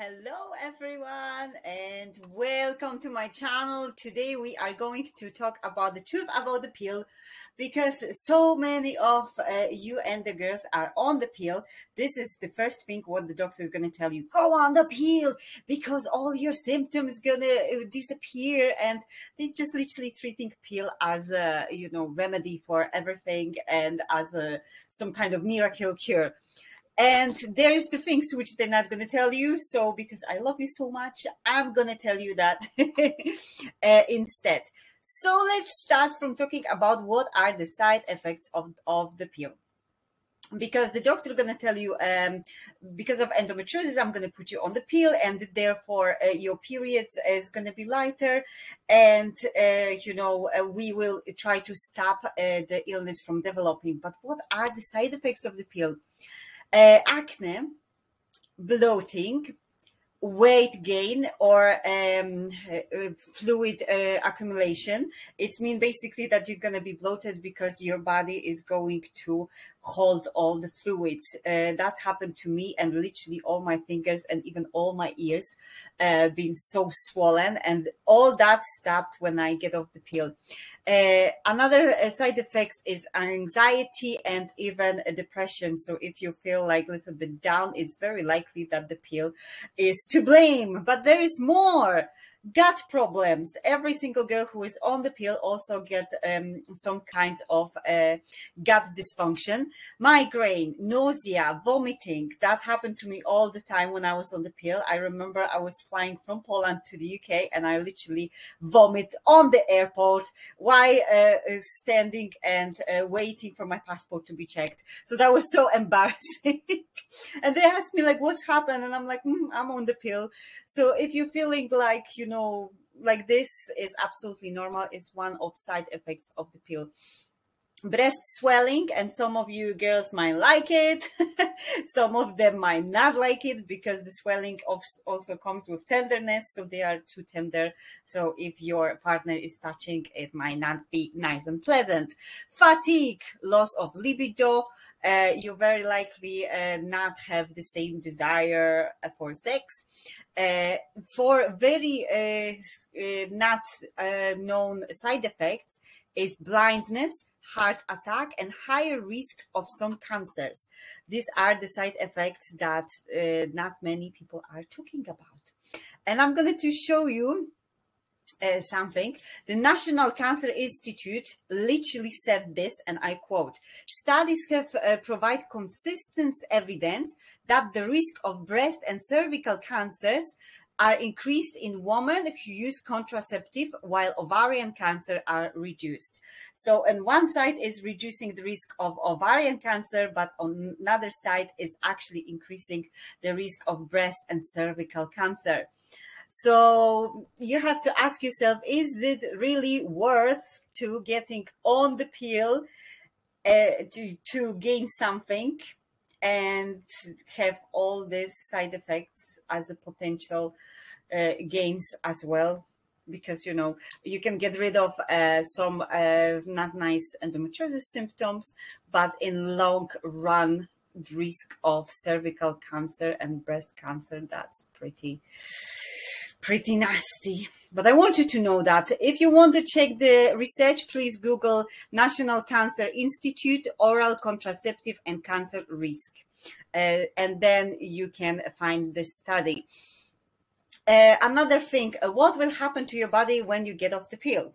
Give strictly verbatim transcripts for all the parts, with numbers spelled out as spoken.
Hello everyone and welcome to my channel. Today we are going to talk about the truth about the pill, because so many of uh, you and the girls are on the pill. This is the first thing what the doctor is going to tell you: go on the pill because all your symptoms going to disappear. And they just literally treating pill as a, you know, remedy for everything and as a some kind of miracle cure. And there is the things which they're not going to tell you. So because I love you so much, I'm going to tell you that uh, instead. So let's start from talking about what are the side effects of, of the pill. Because the doctor is going to tell you, um, because of endometriosis, I'm going to put you on the pill, and therefore uh, your periods is going to be lighter. And, uh, you know, uh, we will try to stop uh, the illness from developing. But what are the side effects of the pill? Uh, acne, bloating, weight gain, or um, uh, fluid uh, accumulation. It means basically that you're going to be bloated because your body is going to hold all the fluids. Uh, that's happened to me, and literally all my fingers and even all my ears uh, been so swollen, and all that stopped when I get off the pill. Uh, another uh, side effects is anxiety and even uh, depression. So if you feel like a little bit down, it's very likely that the pill is to blame. But there is more. Gut problems. Every single girl who is on the pill also gets um, some kind of uh, gut dysfunction. Migraine, nausea, vomiting. That happened to me all the time when I was on the pill. I remember I was flying from Poland to the U K, and I literally vomit on the airport while uh, standing and uh, waiting for my passport to be checked. So that was so embarrassing. And they asked me, like, what's happened? And I'm like, mm, I'm on the pill. So if you're feeling like, you know, No, like this is absolutely normal. It's one of side effects of the pill. Breast swelling, and some of you girls might like it, some of them might not like it, because the swelling of also comes with tenderness, so they are too tender. So if your partner is touching, it might not be nice and pleasant. Fatigue, loss of libido. Uh, you very likely uh, not have the same desire for sex. Uh, for very uh, uh, not uh, known side effects is blindness, heart attack, and higher risk of some cancers. These are the side effects that uh, not many people are talking about. And I'm going to show you uh, something. The National Cancer Institute literally said this, and I quote, "Studies have uh, provide consistent evidence that the risk of breast and cervical cancers are increased in women who use contraceptive, while ovarian cancer are reduced." So on one side is reducing the risk of ovarian cancer, but on another side is actually increasing the risk of breast and cervical cancer. So you have to ask yourself, is it really worth to getting on the pill uh, to, to gain something and have all these side effects as a potential uh, gains as well? Because, you know, you can get rid of uh, some uh, not nice endometriosis symptoms, but in long run, risk of cervical cancer and breast cancer, that's pretty, pretty nasty. But I want you to know that. If you want to check the research, please Google National Cancer Institute oral contraceptive and cancer risk. Uh, and then you can find the study. Uh, another thing, uh, what will happen to your body when you get off the pill?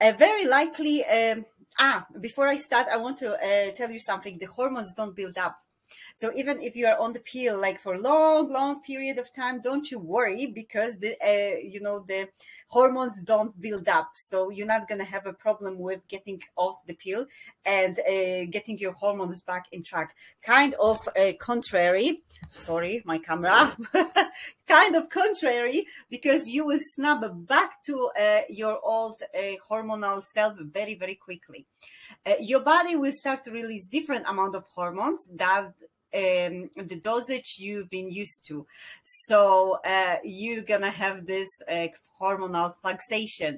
Uh, very likely, um, ah, before I start, I want to uh, tell you something. The hormones don't build up. So even if you are on the pill, like for a long, long period of time, don't you worry, because the, uh, you know, the hormones don't build up. So you're not going to have a problem with getting off the pill and uh, getting your hormones back in track. Kind of uh, contrary, sorry, my camera, kind of contrary, because you will snap back to uh, your old uh, hormonal self very, very quickly. Uh, your body will start to release different amount of hormones that Um, the dosage you've been used to. So uh, you're gonna have this uh, hormonal fluctuation.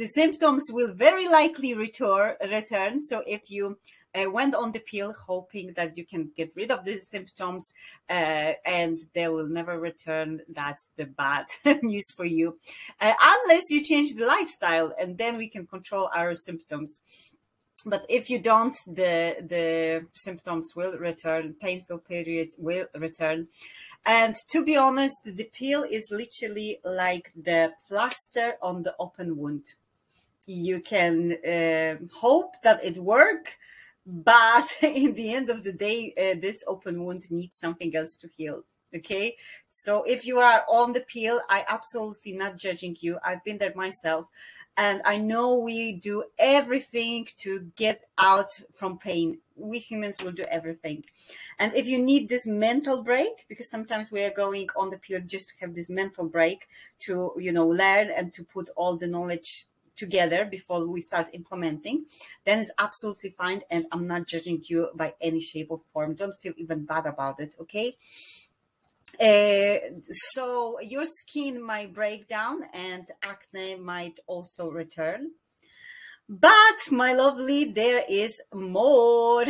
The symptoms will very likely return. return. So if you uh, went on the pill hoping that you can get rid of these symptoms uh, and they will never return. That's the bad news for you. Uh, unless you change the lifestyle, and then we can control our symptoms. But if you don't, the the symptoms will return, painful periods will return. And to be honest, the pill is literally like the plaster on the open wound. You can uh, hope that it works, but in the end of the day, uh, this open wound needs something else to heal. Okay, so if you are on the pill, I absolutely not judging you. I've been there myself, and I know we do everything to get out from pain. We humans will do everything. And if you need this mental break, because sometimes we are going on the pill just to have this mental break to, you know, learn and to put all the knowledge together before we start implementing, then it's absolutely fine. And I'm not judging you by any shape or form. Don't feel even bad about it. Okay. Uh, so your skin might break down and acne might also return. But my lovely, there is more.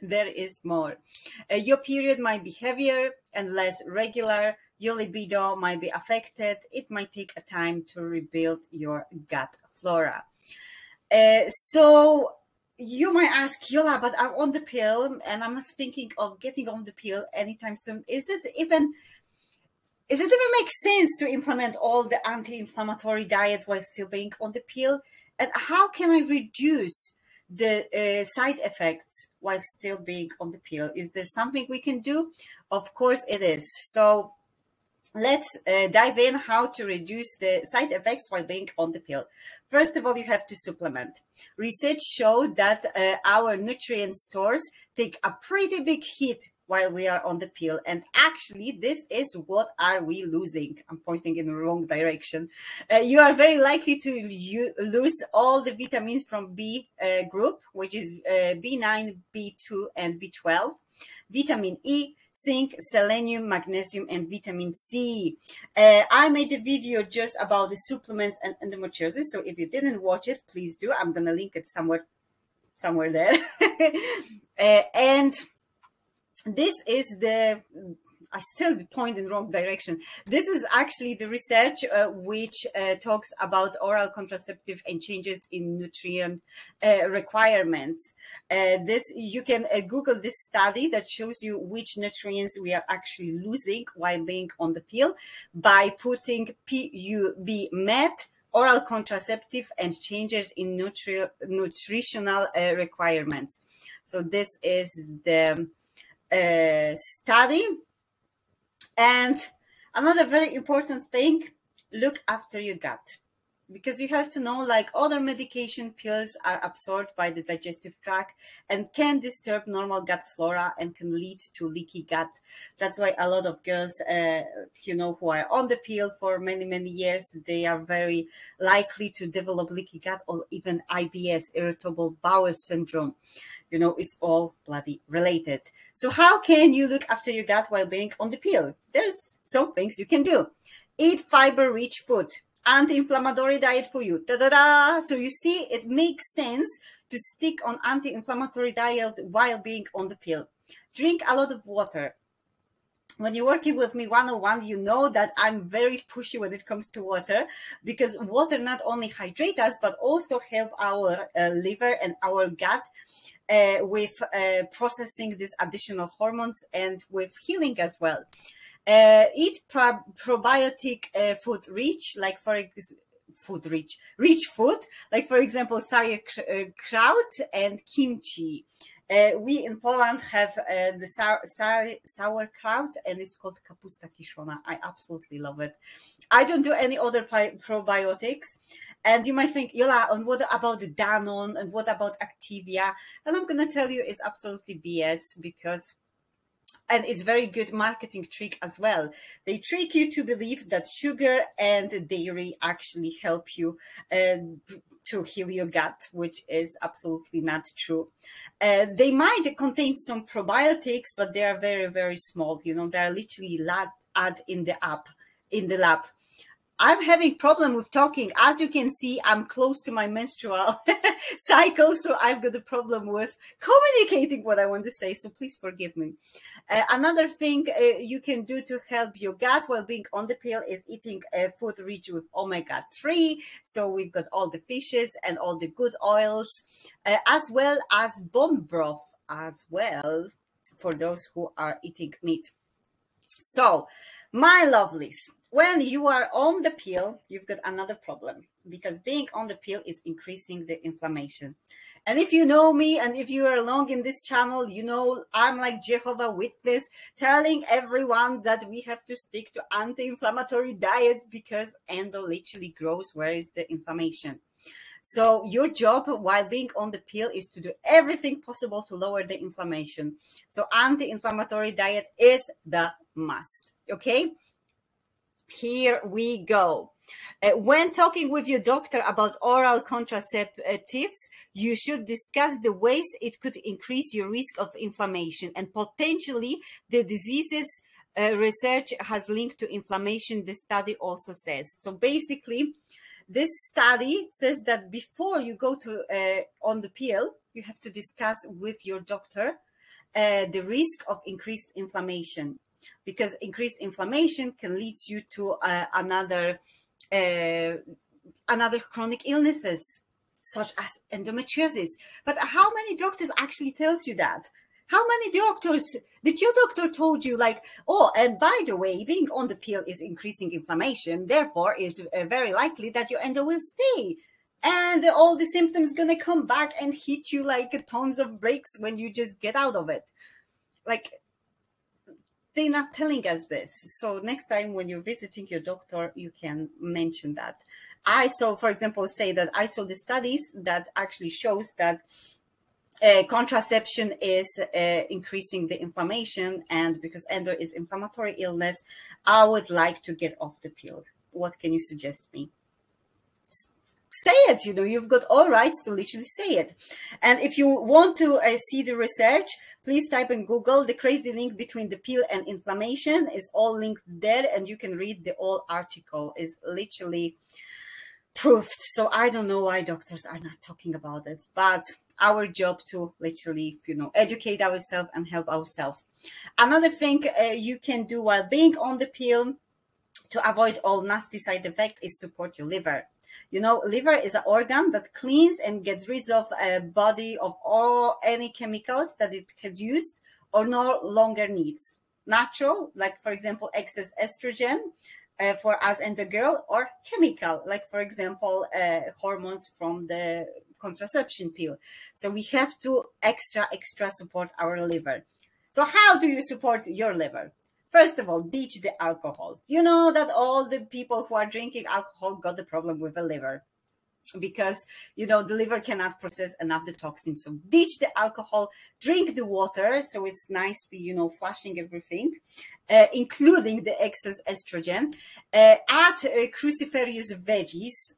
There is more. Uh, your period might be heavier and less regular. Your libido might be affected. It might take a time to rebuild your gut flora. Uh, so you might ask, Jola, but I'm on the pill and I'm thinking of getting on the pill anytime soon. Is it even, is it even make sense to implement all the anti-inflammatory diet while still being on the pill? And how can I reduce the uh, side effects while still being on the pill? Is there something we can do? Of course it is. So let's uh, dive in how to reduce the side effects while being on the pill. First of all, you have to supplement. Research showed that uh, our nutrient stores take a pretty big hit while we are on the pill. And actually, this is what are we losing. I'm pointing in the wrong direction. Uh, you are very likely to lose all the vitamins from B uh, group, which is uh, B nine, B two, and B twelve, vitamin E, zinc, selenium, magnesium, and vitamin C. Uh, I made a video just about the supplements and endometriosis. So if you didn't watch it, please do. I'm going to link it somewhere, somewhere there. uh, and this is the... I still point in the wrong direction. This is actually the research uh, which uh, talks about oral contraceptive and changes in nutrient uh, requirements. Uh, this you can uh, Google this study that shows you which nutrients we are actually losing while being on the pill by putting PubMed, oral contraceptive and changes in nutri nutritional uh, requirements. So this is the uh, study. And another very important thing, look after your gut, because you have to know, like other medication, pills are absorbed by the digestive tract and can disturb normal gut flora and can lead to leaky gut. That's why a lot of girls, uh, you know, who are on the pill for many, many years, they are very likely to develop leaky gut or even I B S, irritable bowel syndrome. You know, it's all bloody related. So how can you look after your gut while being on the pill? There's some things you can do. Eat fiber-rich food. Anti-inflammatory diet for you. Ta-da-da! So you see, it makes sense to stick on anti-inflammatory diet while being on the pill. Drink a lot of water. When you're working with me one-on-one, you know that I'm very pushy when it comes to water, because water not only hydrates us, but also help our uh, liver and our gut Uh, with uh, processing these additional hormones and with healing as well. Uh, eat pro probiotic uh, food rich, like for ex food rich, rich food, like for example, sauerkraut and kimchi. Uh, we in Poland have uh, the sour, sour, sauerkraut, and it's called Kapusta Kiszona. I absolutely love it. I don't do any other probiotics. And you might think, Jola, and what about Danone? And what about Activia? And I'm going to tell you it's absolutely B S, because... And it's very good marketing trick as well. They trick you to believe that sugar and dairy actually help you uh, to heal your gut, which is absolutely not true. Uh, they might contain some probiotics, but they are very, very small. You know, they are literally lab- add in the app, in the lab. I'm having problem with talking. As you can see, I'm close to my menstrual cycle, so I've got a problem with communicating what I want to say, so please forgive me. Uh, another thing uh, you can do to help your gut while being on the pill is eating uh, food rich with omega three. So we've got all the fishes and all the good oils, uh, as well as bone broth as well for those who are eating meat. So, my lovelies, when you are on the pill, you've got another problem, because being on the pill is increasing the inflammation. And if you know me, and if you are along in this channel, you know I'm like Jehovah's Witness telling everyone that we have to stick to anti-inflammatory diets because endo literally grows where is the inflammation. So your job while being on the pill is to do everything possible to lower the inflammation. So anti-inflammatory diet is the must, okay? Here we go. Uh, when talking with your doctor about oral contraceptives, you should discuss the ways it could increase your risk of inflammation and potentially the diseases uh, research has linked to inflammation, the study also says. So basically, this study says that before you go to uh, on the pill, you have to discuss with your doctor uh, the risk of increased inflammation, because increased inflammation can lead you to uh, another uh, another chronic illnesses such as endometriosis. But how many doctors actually tells you that? How many doctors did your doctor told you like, oh, and by the way, being on the pill is increasing inflammation, therefore it's very likely that your endo will stay, and all the symptoms gonna come back and hit you like tons of bricks when you just get out of it. Like, they're not telling us this. So next time when you're visiting your doctor, you can mention that. I saw, for example, say that I saw the studies that actually shows that uh, contraception is uh, increasing the inflammation, and because endo is inflammatory illness, I would like to get off the pill. What can you suggest me? Say it, you know, you've got all rights to literally say it. And if you want to uh, see the research, please type in Google, the crazy link between the pill and inflammation is all linked there, and you can read the whole article. It's literally proved. So I don't know why doctors are not talking about it, but our job to literally, you know, educate ourselves and help ourselves. Another thing uh, you can do while being on the pill to avoid all nasty side effects is support your liver. You know, liver is an organ that cleans and gets rid of a body of all any chemicals that it has used or no longer needs. Natural, like, for example, excess estrogen uh, for us and the girl, or chemical, like, for example, uh, hormones from the contraception pill. So we have to extra, extra support our liver. So how do you support your liver? First of all, ditch the alcohol. You know that all the people who are drinking alcohol got the problem with the liver, because, you know, the liver cannot process enough the toxins. So ditch the alcohol, drink the water, so it's nicely, you know, flushing everything, uh, including the excess estrogen. Uh, add uh, cruciferous veggies,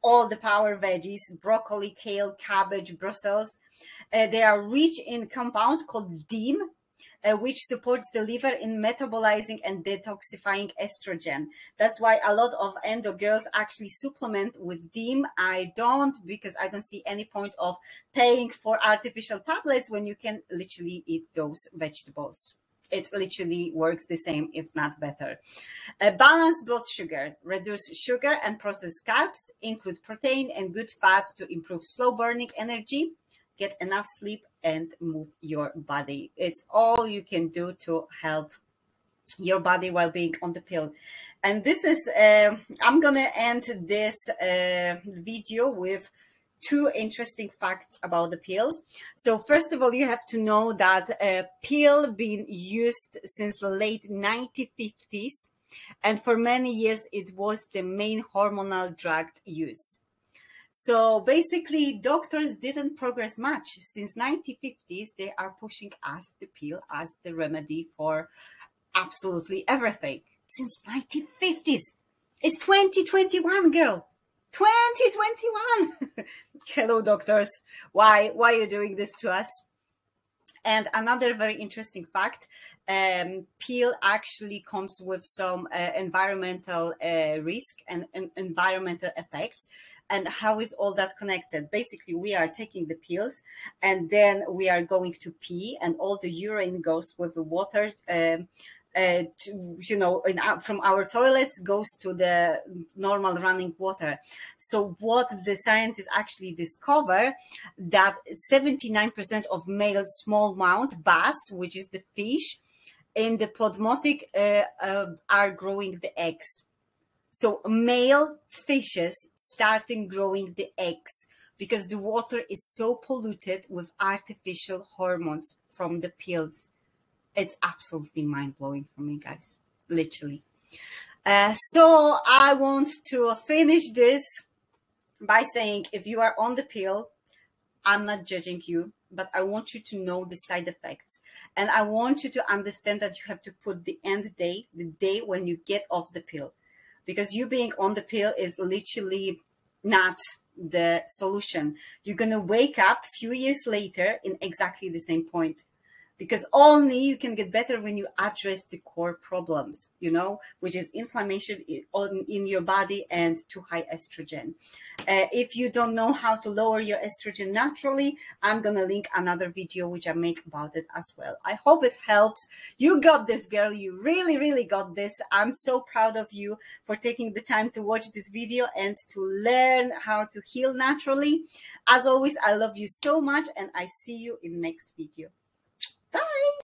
all the power veggies, broccoli, kale, cabbage, Brussels. Uh, they are rich in compound called D I M, Uh, which supports the liver in metabolizing and detoxifying estrogen. That's why a lot of endo girls actually supplement with D I M. I don't, because I don't see any point of paying for artificial tablets when you can literally eat those vegetables. It literally works the same, if not better. Uh, balance blood sugar, reduce sugar and processed carbs, include protein and good fat to improve slow burning energy. Get enough sleep and move your body. It's all you can do to help your body while being on the pill. And this is, uh, I'm gonna end this uh, video with two interesting facts about the pill. So first of all, you have to know that a uh, pill been used since the late nineteen fifties. And for many years, it was the main hormonal drug use. So basically, doctors didn't progress much. Since nineteen fifties, they are pushing us the pill as the remedy for absolutely everything. Since nineteen fifties. It's twenty twenty-one, girl. twenty twenty-one. Hello, doctors. Why? Why are you doing this to us? And another very interesting fact, um, peel actually comes with some uh, environmental uh, risk and, and environmental effects. And how is all that connected? Basically, we are taking the pills and then we are going to pee, and all the urine goes with the water, um, uh, to, you know, in, uh, from our toilets goes to the normal running water. So what the scientists actually discover, that seventy-nine percent of male smallmouth bass, which is the fish, in the podmotic uh, uh, are growing the eggs. So male fishes starting growing the eggs because the water is so polluted with artificial hormones from the pills. It's absolutely mind-blowing for me, guys, literally. Uh, so I want to finish this by saying, if you are on the pill, I'm not judging you, but I want you to know the side effects. And I want you to understand that you have to put the end day, the day when you get off the pill, because you being on the pill is literally not the solution. You're going to wake up a few years later in exactly the same point. Because only you can get better when you address the core problems, you know, which is inflammation in, on, in your body and too high estrogen. Uh, if you don't know how to lower your estrogen naturally, I'm going to link another video which I make about it as well. I hope it helps. You got this, girl. You really, really got this. I'm so proud of you for taking the time to watch this video and to learn how to heal naturally. As always, I love you so much, and I see you in next video. Bye.